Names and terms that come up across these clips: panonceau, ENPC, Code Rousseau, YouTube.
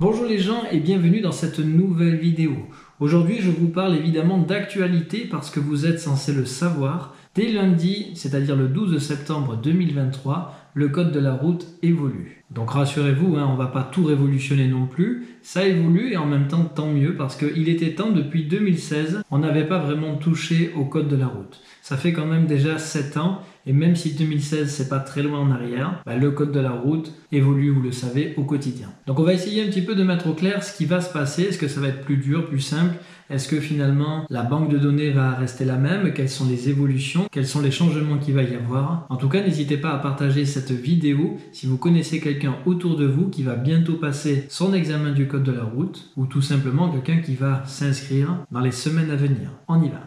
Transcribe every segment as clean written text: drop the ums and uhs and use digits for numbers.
Bonjour les gens et bienvenue dans cette nouvelle vidéo. Aujourd'hui je vous parle évidemment d'actualité parce que vous êtes censé le savoir. Dès lundi, c'est-à-dire le 12 septembre 2023, le code de la route évolue. Donc rassurez-vous, on ne va pas tout révolutionner non plus. Ça évolue et en même temps tant mieux parce qu'il était temps depuis 2016, on n'avait pas vraiment touché au code de la route. Ça fait quand même déjà 7 ans et même si 2016 c'est pas très loin en arrière, le code de la route évolue, vous le savez, au quotidien. Donc on va essayer un petit peu de mettre au clair ce qui va se passer. Est-ce que ça va être plus dur, plus simple? Est-ce que finalement la banque de données va rester la même? Quelles sont les évolutions? Quels sont les changements qu'il va y avoir? En tout cas, n'hésitez pas à partager cette vidéo si vous connaissez quelqu'un autour de vous qui va bientôt passer son examen du code de la route ou tout simplement quelqu'un qui va s'inscrire dans les semaines à venir. On y va.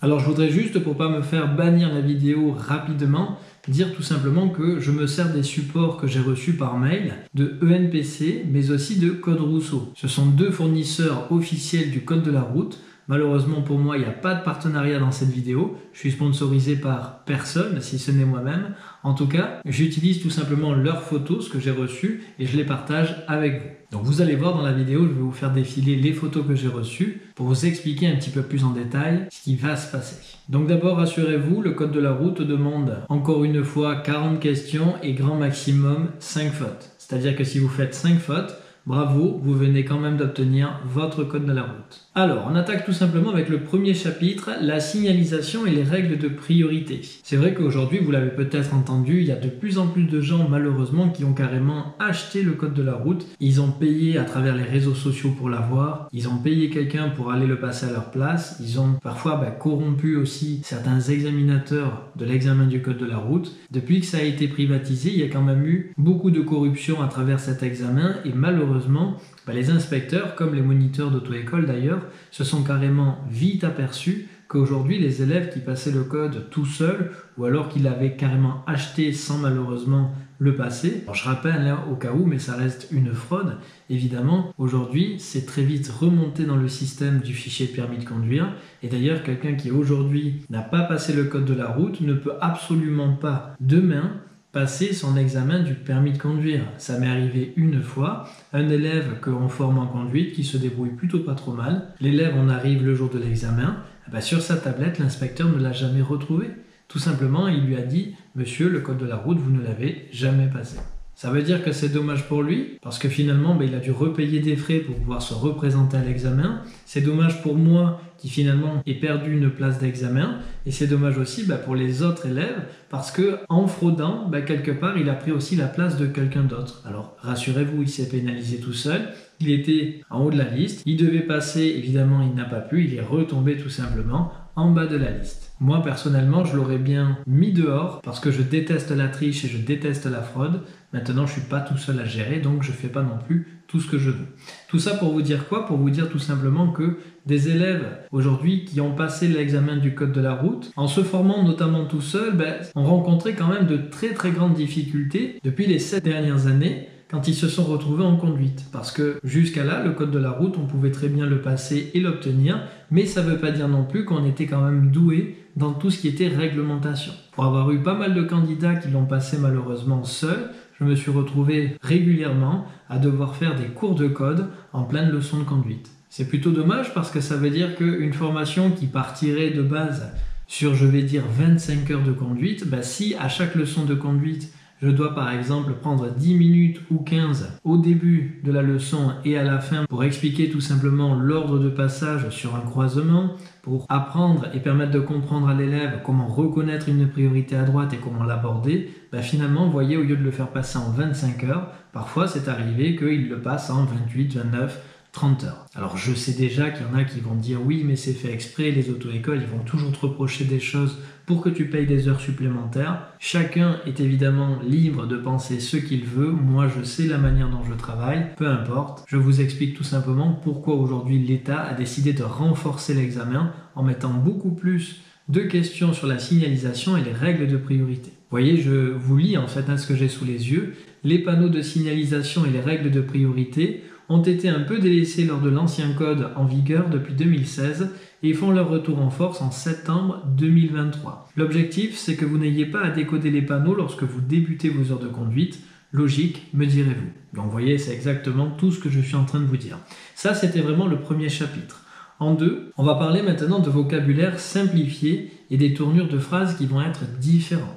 Alors je voudrais juste, pour pas me faire bannir la vidéo rapidement, dire tout simplement que je me sers des supports que j'ai reçus par mail de ENPC mais aussi de Code Rousseau. Ce sont deux fournisseurs officiels du code de la route. Malheureusement pour moi, il n'y a pas de partenariat dans cette vidéo. Je suis sponsorisé par personne, si ce n'est moi-même. En tout cas, j'utilise tout simplement leurs photos, ce que j'ai reçu, et je les partage avec vous. Donc vous allez voir dans la vidéo, je vais vous faire défiler les photos que j'ai reçues pour vous expliquer un petit peu plus en détail ce qui va se passer. Donc d'abord, rassurez-vous, le code de la route demande encore une fois 40 questions et grand maximum 5 fautes. C'est-à-dire que si vous faites 5 fautes, bravo, vous venez quand même d'obtenir votre code de la route. Alors, on attaque tout simplement avec le premier chapitre, la signalisation et les règles de priorité. C'est vrai qu'aujourd'hui, vous l'avez peut-être entendu, il y a de plus en plus de gens, malheureusement, qui ont carrément acheté le code de la route. Ils ont payé à travers les réseaux sociaux pour l'avoir, ils ont payé quelqu'un pour aller le passer à leur place, ils ont parfois corrompu aussi certains examinateurs de l'examen du code de la route. Depuis que ça a été privatisé, il y a quand même eu beaucoup de corruption à travers cet examen et malheureusement, les inspecteurs, comme les moniteurs d'auto-école d'ailleurs, se sont carrément vite aperçus qu'aujourd'hui les élèves qui passaient le code tout seuls ou alors qu'ils l'avaient carrément acheté sans malheureusement le passer. Alors je rappelle là au cas où, mais ça reste une fraude. Évidemment, aujourd'hui, c'est très vite remonté dans le système du fichier permis de conduire. Et d'ailleurs, quelqu'un qui aujourd'hui n'a pas passé le code de la route ne peut absolument pas demain passer son examen du permis de conduire. Ça m'est arrivé une fois, un élève qu'on forme en conduite qui se débrouille plutôt pas trop mal. L'élève, on arrive le jour de l'examen, sur sa tablette, l'inspecteur ne l'a jamais retrouvé. Tout simplement, il lui a dit « Monsieur, le code de la route, vous ne l'avez jamais passé ». Ça veut dire que c'est dommage pour lui, parce que finalement, il a dû repayer des frais pour pouvoir se représenter à l'examen. C'est dommage pour moi, qui finalement ai perdu une place d'examen. Et c'est dommage aussi pour les autres élèves, parce que en fraudant, quelque part, il a pris aussi la place de quelqu'un d'autre. Alors, rassurez-vous, il s'est pénalisé tout seul. Il était en haut de la liste. Il devait passer, évidemment, il n'a pas pu. Il est retombé tout simplement en bas de la liste. Moi, personnellement, je l'aurais bien mis dehors parce que je déteste la triche et je déteste la fraude. Maintenant, je ne suis pas tout seul à gérer, donc je ne fais pas non plus tout ce que je veux. Tout ça pour vous dire quoi? Pour vous dire tout simplement que des élèves aujourd'hui qui ont passé l'examen du code de la route, en se formant notamment tout seul, ont rencontré quand même de très très grandes difficultés depuis les 7 dernières années quand ils se sont retrouvés en conduite. Parce que jusqu'à là, le code de la route, on pouvait très bien le passer et l'obtenir, mais ça ne veut pas dire non plus qu'on était quand même doué dans tout ce qui était réglementation. Pour avoir eu pas mal de candidats qui l'ont passé malheureusement seul, je me suis retrouvé régulièrement à devoir faire des cours de code en pleine leçon de conduite. C'est plutôt dommage parce que ça veut dire qu'une formation qui partirait de base sur, je vais dire, 25 heures de conduite, si à chaque leçon de conduite, je dois par exemple prendre 10 minutes ou 15 au début de la leçon et à la fin pour expliquer tout simplement l'ordre de passage sur un croisement, pour apprendre et permettre de comprendre à l'élève comment reconnaître une priorité à droite et comment l'aborder, finalement, vous voyez, au lieu de le faire passer en 25 heures, parfois c'est arrivé qu'il le passe en 28, 29, 30 heures. Alors je sais déjà qu'il y en a qui vont dire oui mais c'est fait exprès, les auto-écoles ils vont toujours te reprocher des choses pour que tu payes des heures supplémentaires. Chacun est évidemment libre de penser ce qu'il veut, moi je sais la manière dont je travaille, peu importe. Je vous explique tout simplement pourquoi aujourd'hui l'État a décidé de renforcer l'examen en mettant beaucoup plus de questions sur la signalisation et les règles de priorité. Vous voyez, je vous lis en fait ce que j'ai sous les yeux. Les panneaux de signalisation et les règles de priorité ont été un peu délaissés lors de l'ancien code en vigueur depuis 2016 et font leur retour en force en septembre 2023. L'objectif, c'est que vous n'ayez pas à décoder les panneaux lorsque vous débutez vos heures de conduite. logique, me direz-vous. Donc vous voyez, c'est exactement tout ce que je suis en train de vous dire. Ça, c'était vraiment le premier chapitre. En deux, on va parler maintenant de vocabulaire simplifié et des tournures de phrases qui vont être différentes.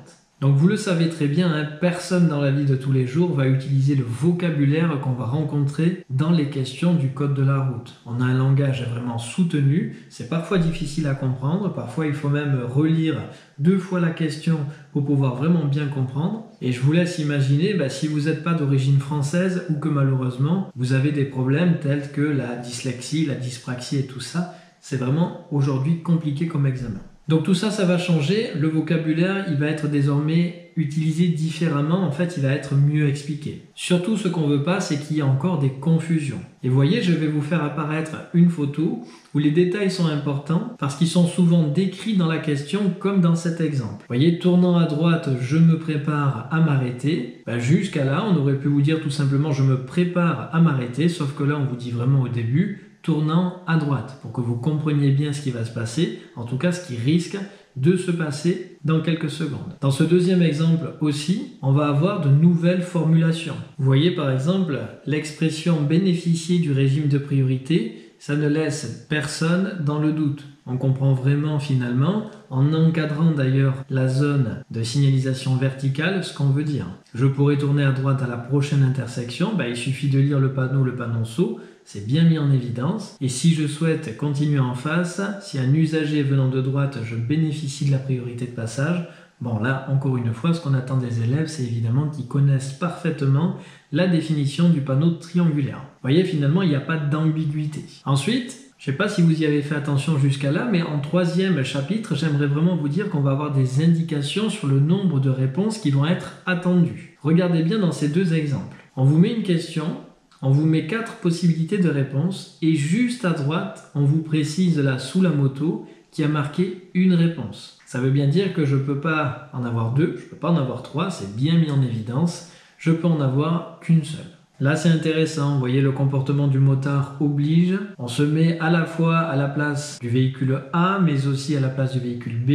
Donc vous le savez très bien, hein, personne dans la vie de tous les jours va utiliser le vocabulaire qu'on va rencontrer dans les questions du code de la route. On a un langage vraiment soutenu, c'est parfois difficile à comprendre, parfois il faut même relire 2 fois la question pour pouvoir vraiment bien comprendre. Et je vous laisse imaginer si vous n'êtes pas d'origine française ou que malheureusement vous avez des problèmes tels que la dyslexie, la dyspraxie et tout ça, c'est vraiment aujourd'hui compliqué comme examen. Donc tout ça, ça va changer. Le vocabulaire, il va être désormais utilisé différemment. En fait, il va être mieux expliqué. Surtout, ce qu'on ne veut pas, c'est qu'il y ait encore des confusions. Et vous voyez, je vais vous faire apparaître une photo où les détails sont importants parce qu'ils sont souvent décrits dans la question comme dans cet exemple. Vous voyez, tournant à droite, je me prépare à m'arrêter. Jusqu'à là, on aurait pu vous dire tout simplement, je me prépare à m'arrêter. Sauf que là, on vous dit vraiment au début, tournant à droite, pour que vous compreniez bien ce qui va se passer, en tout cas ce qui risque de se passer dans quelques secondes. Dans ce deuxième exemple aussi, on va avoir de nouvelles formulations. Vous voyez par exemple l'expression bénéficier du régime de priorité, ça ne laisse personne dans le doute. On comprend vraiment finalement, en encadrant d'ailleurs la zone de signalisation verticale, ce qu'on veut dire. Je pourrais tourner à droite à la prochaine intersection, il suffit de lire le panonceau, c'est bien mis en évidence. Et si je souhaite continuer en face, si un usager venant de droite, je bénéficie de la priorité de passage, bon là, encore une fois, ce qu'on attend des élèves, c'est évidemment qu'ils connaissent parfaitement la définition du panneau triangulaire. Vous voyez, finalement, il n'y a pas d'ambiguïté. Ensuite, je ne sais pas si vous y avez fait attention jusqu'à là, mais en troisième chapitre, j'aimerais vraiment vous dire qu'on va avoir des indications sur le nombre de réponses qui vont être attendues. Regardez bien dans ces 2 exemples. On vous met une question, on vous met 4 possibilités de réponse, et juste à droite, on vous précise là sous la moto qui a marqué 1 réponse. Ça veut bien dire que je ne peux pas en avoir 2, je ne peux pas en avoir 3, c'est bien mis en évidence, je peux en avoir qu'1 seule. Là, c'est intéressant, vous voyez, le comportement du motard oblige. On se met à la fois à la place du véhicule A, mais aussi à la place du véhicule B.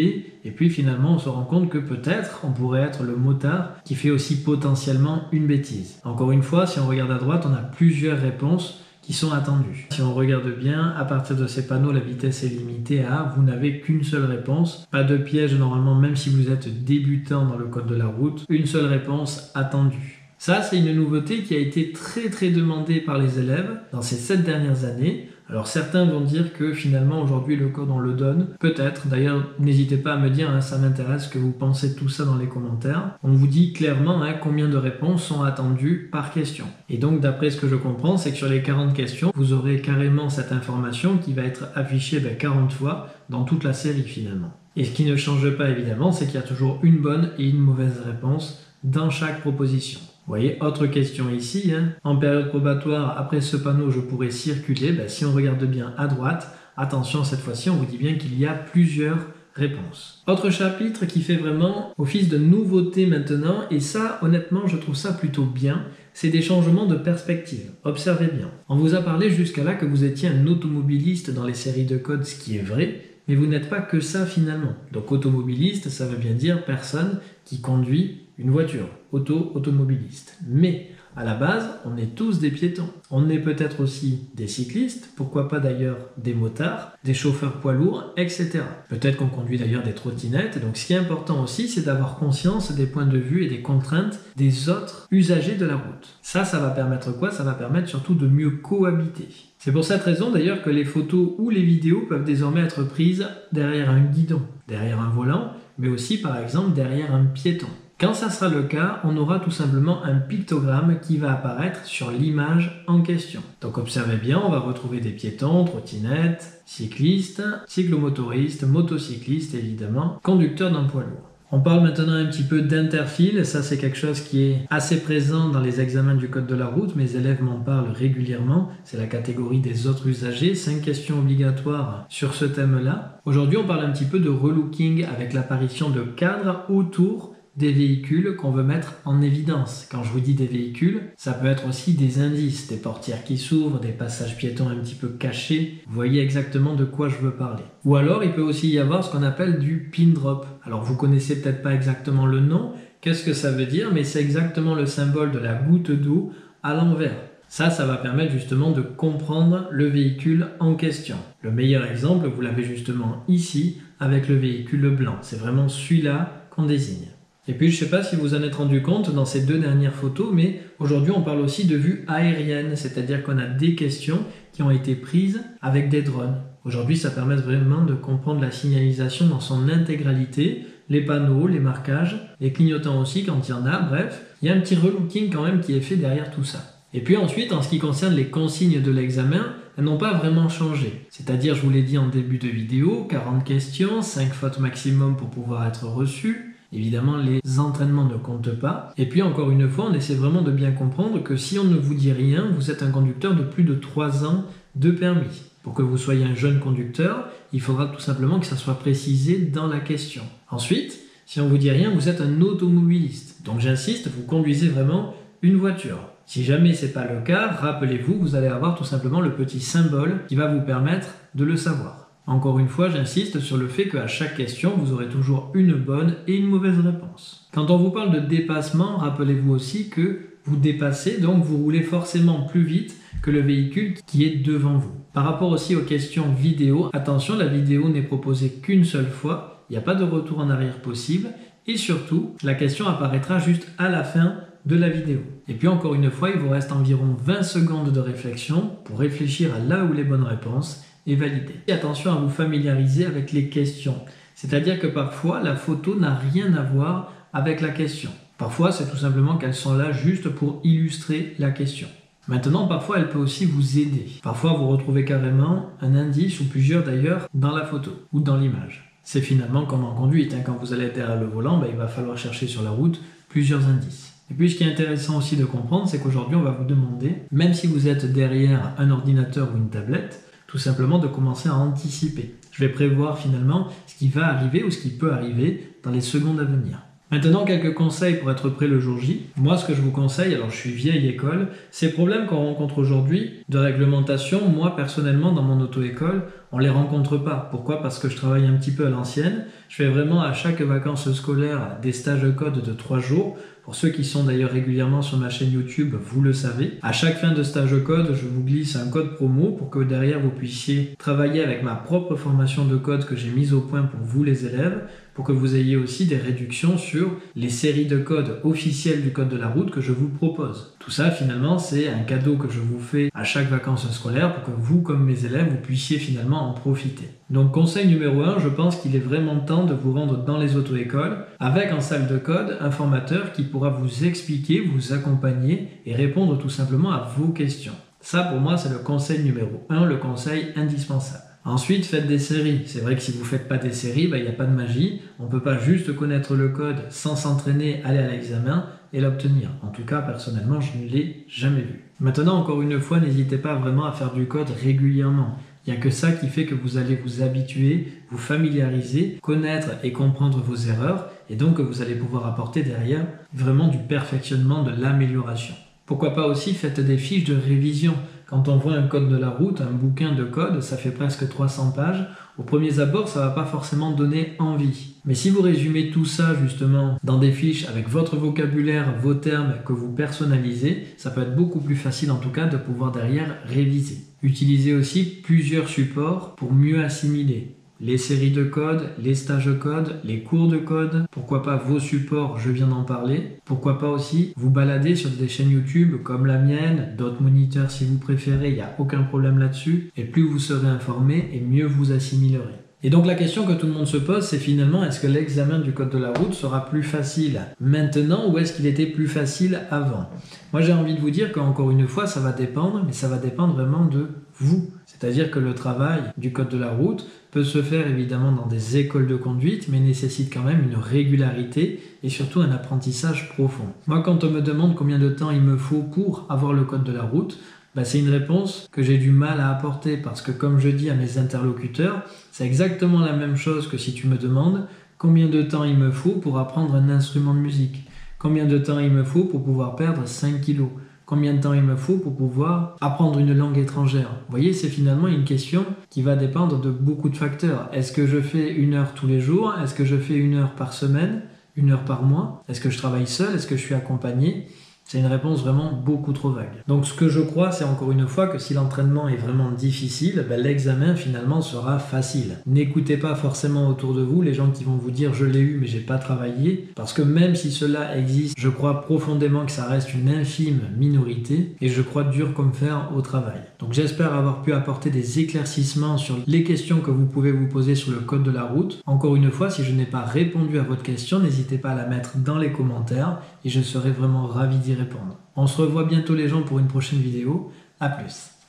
Et puis finalement, on se rend compte que peut-être, on pourrait être le motard qui fait aussi potentiellement une bêtise. Encore une fois, si on regarde à droite, on a plusieurs réponses qui sont attendues. Si on regarde bien, à partir de ces panneaux, la vitesse est limitée à vous n'avez qu'1 seule réponse. Pas de piège normalement, même si vous êtes débutant dans le code de la route. 1 seule réponse attendue. Ça, c'est une nouveauté qui a été très très demandée par les élèves dans ces 7 dernières années. Alors certains vont dire que finalement aujourd'hui le code on le donne, peut-être, d'ailleurs n'hésitez pas à me dire, ça m'intéresse que vous pensez tout ça dans les commentaires. On vous dit clairement combien de réponses sont attendues par question. Et donc d'après ce que je comprends, c'est que sur les 40 questions, vous aurez carrément cette information qui va être affichée 40 fois dans toute la série finalement. Et ce qui ne change pas évidemment, c'est qu'il y a toujours une bonne et une mauvaise réponse dans chaque proposition. Vous voyez, autre question ici, en période probatoire, après ce panneau, je pourrais circuler. Si on regarde bien à droite, attention, cette fois-ci, on vous dit bien qu'il y a plusieurs réponses. Autre chapitre qui fait vraiment office de nouveauté maintenant, et ça, honnêtement, je trouve ça plutôt bien, c'est des changements de perspective. Observez bien. On vous a parlé jusqu'à là que vous étiez un automobiliste dans les séries de code, ce qui est vrai, mais vous n'êtes pas que ça finalement. Donc automobiliste, ça veut bien dire personne qui conduit une voiture, automobiliste. Mais à la base, on est tous des piétons. On est peut-être aussi des cyclistes, pourquoi pas d'ailleurs des motards, des chauffeurs poids lourds, etc. Peut-être qu'on conduit d'ailleurs des trottinettes. Donc ce qui est important aussi, c'est d'avoir conscience des points de vue et des contraintes des autres usagers de la route. Ça va permettre quoi? Ça va permettre surtout de mieux cohabiter. C'est pour cette raison d'ailleurs que les photos ou les vidéos peuvent désormais être prises derrière un guidon, derrière un volant, mais aussi par exemple derrière un piéton. Quand ça sera le cas, on aura tout simplement un pictogramme qui va apparaître sur l'image en question. Donc observez bien, on va retrouver des piétons, trottinettes, cyclistes, cyclomotoristes, motocyclistes évidemment, conducteurs d'un poids lourd. On parle maintenant un petit peu d'interfile, ça c'est quelque chose qui est assez présent dans les examens du code de la route, mes élèves m'en parlent régulièrement, c'est la catégorie des autres usagers, 5 questions obligatoires sur ce thème-là. Aujourd'hui on parle un petit peu de relooking avec l'apparition de cadres autour des véhicules qu'on veut mettre en évidence. Quand je vous dis des véhicules, ça peut être aussi des indices, des portières qui s'ouvrent, des passages piétons un petit peu cachés. Vous voyez exactement de quoi je veux parler. Ou alors, il peut aussi y avoir ce qu'on appelle du pin drop. Alors, vous connaissez peut-être pas exactement le nom, Qu'est-ce que ça veut dire? Mais c'est exactement le symbole de la goutte d'eau à l'envers. Ça va permettre justement de comprendre le véhicule en question. Le meilleur exemple, vous l'avez justement ici avec le véhicule blanc. C'est vraiment celui-là qu'on désigne. Et puis, je ne sais pas si vous en êtes rendu compte dans ces deux dernières photos, mais aujourd'hui, on parle aussi de vue aérienne, c'est-à-dire qu'on a des questions qui ont été prises avec des drones. Aujourd'hui, ça permet vraiment de comprendre la signalisation dans son intégralité, les panneaux, les marquages, les clignotants aussi quand il y en a, bref. Il y a un petit relooking quand même qui est fait derrière tout ça. Et puis ensuite, en ce qui concerne les consignes de l'examen, elles n'ont pas vraiment changé. C'est-à-dire, je vous l'ai dit en début de vidéo, 40 questions, 5 fautes maximum pour pouvoir être reçues. Évidemment, les entraînements ne comptent pas. Et puis encore une fois, on essaie vraiment de bien comprendre que si on ne vous dit rien, vous êtes un conducteur de plus de 3 ans de permis. Pour que vous soyez un jeune conducteur, il faudra tout simplement que ça soit précisé dans la question. Ensuite, si on vous dit rien, vous êtes un automobiliste. Donc j'insiste, vous conduisez vraiment une voiture. Si jamais ce n'est pas le cas, rappelez-vous, vous allez avoir tout simplement le petit symbole qui va vous permettre de le savoir. Encore une fois, j'insiste sur le fait qu'à chaque question, vous aurez toujours une bonne et une mauvaise réponse. Quand on vous parle de dépassement, rappelez-vous aussi que vous dépassez, donc vous roulez forcément plus vite que le véhicule qui est devant vous. Par rapport aussi aux questions vidéo, attention, la vidéo n'est proposée qu'une seule fois, il n'y a pas de retour en arrière possible, et surtout, la question apparaîtra juste à la fin de la vidéo. Et puis encore une fois, il vous reste environ 20 secondes de réflexion pour réfléchir à là où les bonnes réponses et valider. Et attention à vous familiariser avec les questions, c'est-à-dire que parfois, la photo n'a rien à voir avec la question. Parfois, c'est tout simplement qu'elles sont là juste pour illustrer la question. Maintenant, parfois, elle peut aussi vous aider. Parfois, vous retrouvez carrément un indice, ou plusieurs d'ailleurs, dans la photo ou dans l'image. C'est finalement comme en conduite, hein. Quand vous allez être derrière le volant, il va falloir chercher sur la route plusieurs indices. Et puis, ce qui est intéressant aussi de comprendre, c'est qu'aujourd'hui, on va vous demander, même si vous êtes derrière un ordinateur ou une tablette, tout simplement de commencer à anticiper. Je vais prévoir finalement ce qui va arriver ou ce qui peut arriver dans les secondes à venir. Maintenant, quelques conseils pour être prêt le jour J. Moi, ce que je vous conseille, alors je suis vieille école, ces problèmes qu'on rencontre aujourd'hui de réglementation, moi personnellement dans mon auto-école, on ne les rencontre pas. Pourquoi? Parce que je travaille un petit peu à l'ancienne. Je fais vraiment à chaque vacances scolaires des stages de code de 3 jours. Pour ceux qui sont d'ailleurs régulièrement sur ma chaîne YouTube, vous le savez. À chaque fin de stage de code, je vous glisse un code promo pour que derrière vous puissiez travailler avec ma propre formation de code que j'ai mise au point pour vous les élèves, pour que vous ayez aussi des réductions sur les séries de code officielles du code de la route que je vous propose. Tout ça, finalement, c'est un cadeau que je vous fais à chaque vacances scolaires pour que vous, comme mes élèves, vous puissiez finalement en profiter. Donc, conseil numéro 1, je pense qu'il est vraiment temps de vous rendre dans les auto-écoles avec en salle de code un formateur qui pourra vous expliquer, vous accompagner et répondre tout simplement à vos questions. Ça, pour moi, c'est le conseil numéro 1, le conseil indispensable. Ensuite, faites des séries. C'est vrai que si vous ne faites pas des séries, il n'y a pas de magie. On ne peut pas juste connaître le code sans s'entraîner, aller à l'examen et l'obtenir. En tout cas, personnellement, je ne l'ai jamais vu. Maintenant, encore une fois, n'hésitez pas vraiment à faire du code régulièrement. Il n'y a que ça qui fait que vous allez vous habituer, vous familiariser, connaître et comprendre vos erreurs et donc que vous allez pouvoir apporter derrière vraiment du perfectionnement, de l'amélioration. Pourquoi pas aussi, faites des fiches de révision. Quand on voit un code de la route, un bouquin de code, ça fait presque 300 pages. Au premier abord, ça ne va pas forcément donner envie. Mais si vous résumez tout ça justement dans des fiches avec votre vocabulaire, vos termes que vous personnalisez, ça peut être beaucoup plus facile en tout cas de pouvoir derrière réviser. Utilisez aussi plusieurs supports pour mieux assimiler. Les séries de code, les stages de code, les cours de code, pourquoi pas vos supports, je viens d'en parler. Pourquoi pas aussi vous balader sur des chaînes YouTube comme la mienne, d'autres moniteurs si vous préférez, il n'y a aucun problème là-dessus. Et plus vous serez informé et mieux vous assimilerez. Et donc la question que tout le monde se pose, c'est finalement, est-ce que l'examen du code de la route sera plus facile maintenant ou est-ce qu'il était plus facile avant? Moi j'ai envie de vous dire qu'encore une fois, ça va dépendre, mais ça va dépendre vraiment de vous. C'est-à-dire que le travail du code de la route peut se faire évidemment dans des écoles de conduite, mais nécessite quand même une régularité et surtout un apprentissage profond. Moi, quand on me demande combien de temps il me faut pour avoir le code de la route, c'est une réponse que j'ai du mal à apporter parce que, comme je dis à mes interlocuteurs, c'est exactement la même chose que si tu me demandes combien de temps il me faut pour apprendre un instrument de musique, combien de temps il me faut pour pouvoir perdre 5 kilos. Combien de temps il me faut pour pouvoir apprendre une langue étrangère? Vous voyez, c'est finalement une question qui va dépendre de beaucoup de facteurs. Est-ce que je fais une heure tous les jours? Est-ce que je fais une heure par semaine? une heure par mois? Est-ce que je travaille seul? Est-ce que je suis accompagné? C'est une réponse vraiment beaucoup trop vague. Donc ce que je crois, c'est encore une fois que si l'entraînement est vraiment difficile, ben, l'examen finalement sera facile. N'écoutez pas forcément autour de vous les gens qui vont vous dire « je l'ai eu mais j'ai pas travaillé », parce que même si cela existe, je crois profondément que ça reste une infime minorité et je crois dur comme fer au travail. Donc j'espère avoir pu apporter des éclaircissements sur les questions que vous pouvez vous poser sur le code de la route. Encore une fois, si je n'ai pas répondu à votre question, n'hésitez pas à la mettre dans les commentaires et je serai vraiment ravi d'y répondre. On se revoit bientôt les gens pour une prochaine vidéo. À plus.